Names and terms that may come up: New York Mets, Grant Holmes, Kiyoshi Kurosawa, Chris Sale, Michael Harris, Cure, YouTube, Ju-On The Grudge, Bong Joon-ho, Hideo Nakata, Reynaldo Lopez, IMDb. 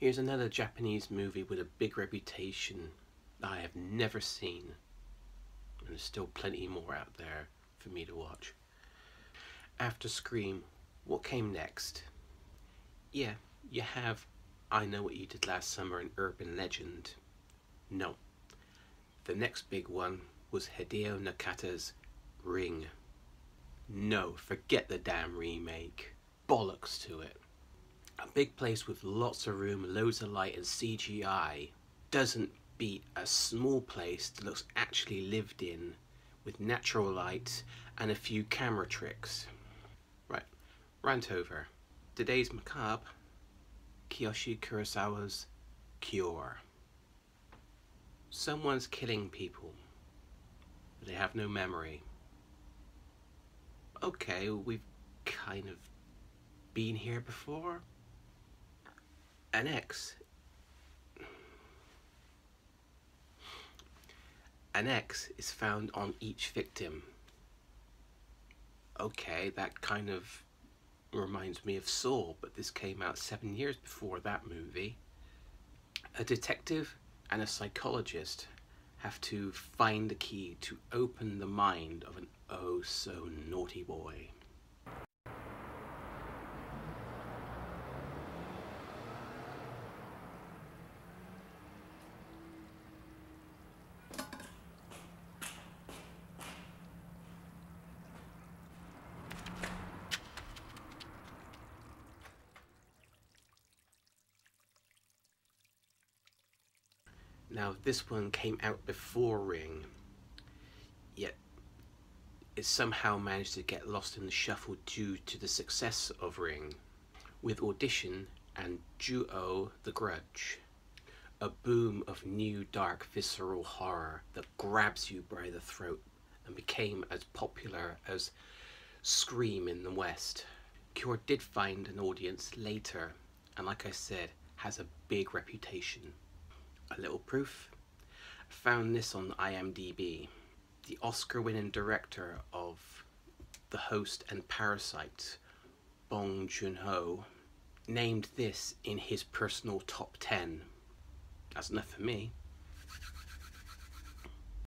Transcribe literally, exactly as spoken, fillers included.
Here's another Japanese movie with a big reputation that I have never seen. And there's still plenty more out there for me to watch. After Scream, what came next? Yeah, you have I Know What You Did Last Summer and Urban Legend. No. The next big one was Hideo Nakata's Ring. No, forget the damn remake. Bollocks to it. A big place with lots of room, loads of light and C G I doesn't beat a small place that looks actually lived in with natural light and a few camera tricks. Right, rant over. Today's macabre, Kiyoshi Kurosawa's Cure. Someone's killing people. They have no memory. Okay, we've kind of been here before. An ex. An ex is found on each victim. Okay, that kind of reminds me of Saw, but this came out seven years before that movie. A detective and a psychologist have to find the key to open the mind of an oh so naughty boy. Now this one came out before Ring, yet it somehow managed to get lost in the shuffle due to the success of Ring, with Audition and Ju-On The Grudge, a boom of new dark visceral horror that grabs you by the throat and became as popular as Scream in the West. Cure did find an audience later and, like I said, has a big reputation. A little proof, I found this on I M D B. The Oscar-winning director of The Host and Parasite, Bong Joon-ho, named this in his personal top ten. That's enough for me.